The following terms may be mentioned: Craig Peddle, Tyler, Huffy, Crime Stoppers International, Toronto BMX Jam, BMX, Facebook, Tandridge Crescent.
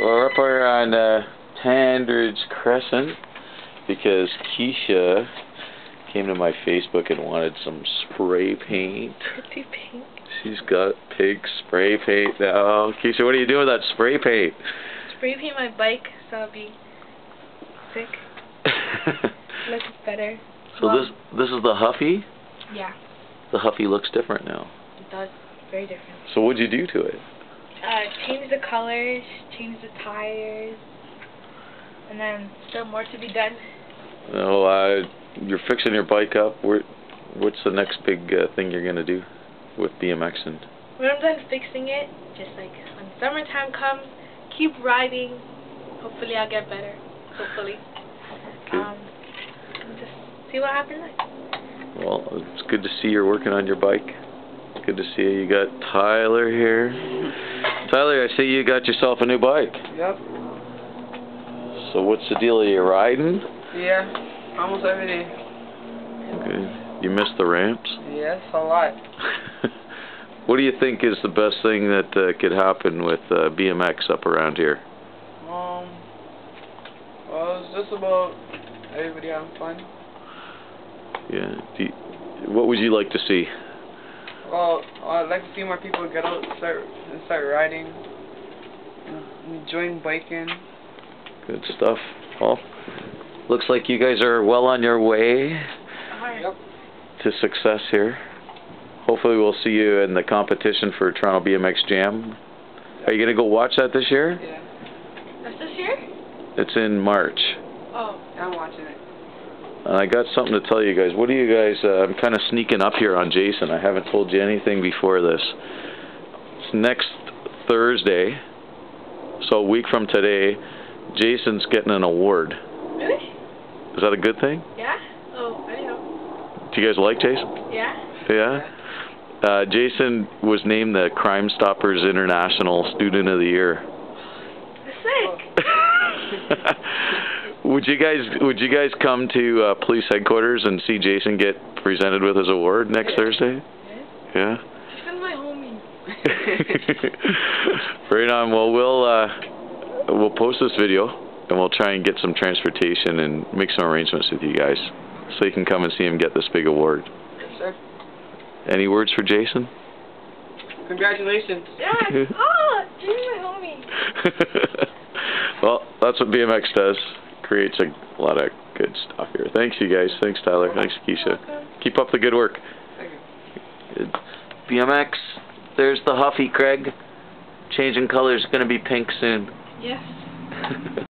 We're up here on Tandridge Crescent because Keisha came to my Facebook and wanted some spray paint. Pretty pink. She's got pink spray paint now. Keisha, what are you doing with that spray paint? Spray paint my bike so I'll be sick. Looks better. So well, this is the Huffy? Yeah. The Huffy looks different now. It does. Very different. So what'd you do to it? Change the colors, change the tires, and then still more to be done. No, you're fixing your bike up. What's the next big thing you're gonna do with BMX? And when I'm done fixing it, just like when summertime comes, keep riding. Hopefully, I'll get better. Hopefully. Okay. Just see what happens next. Well, it's good to see you're working on your bike. Good to see you. You got Tyler here. Tyler, I see you got yourself a new bike. Yep. So what's the deal? Are you riding? Yeah, almost every day. Okay. You miss the ramps? Yes, a lot. What do you think is the best thing that could happen with BMX up around here? Well, it's just about everybody having fun. Yeah. What would you like to see? Well, I'd like to see more people get out and start riding, enjoying biking. Good stuff. Well, looks like you guys are well on your way to success here. Hopefully we'll see you in the competition for Toronto BMX Jam. Are you going to go watch that this year? Yeah. That's this year? It's in March. Oh, I'm watching it. And I got something to tell you guys. What do you guys... I'm kind of sneaking up here on Jason. I haven't told you anything before this. It's next Thursday, so a week from today, Jason's getting an award. Really? Is that a good thing? Yeah. Oh, I don't know. Do you guys like Jason? Yeah. Yeah? Jason was named the Crime Stoppers International Student of the Year. Sick! Would you guys come to police headquarters and see Jason get presented with his award next Thursday? Yeah. Jason's my homie. Right on. Well, we'll post this video and we'll try and get some transportation and make some arrangements with you guys so you can come and see him get this big award. Yes, sir. Any words for Jason? Congratulations. Yeah. Oh, Jason's my homie. Well, that's what BMX does. Creates a lot of good stuff here. Thanks, you guys. Thanks, Tyler. Thanks, Keisha. Keep up the good work. Good. BMX, there's the Huffy, Craig. Changing colors. Going to be pink soon. Yes.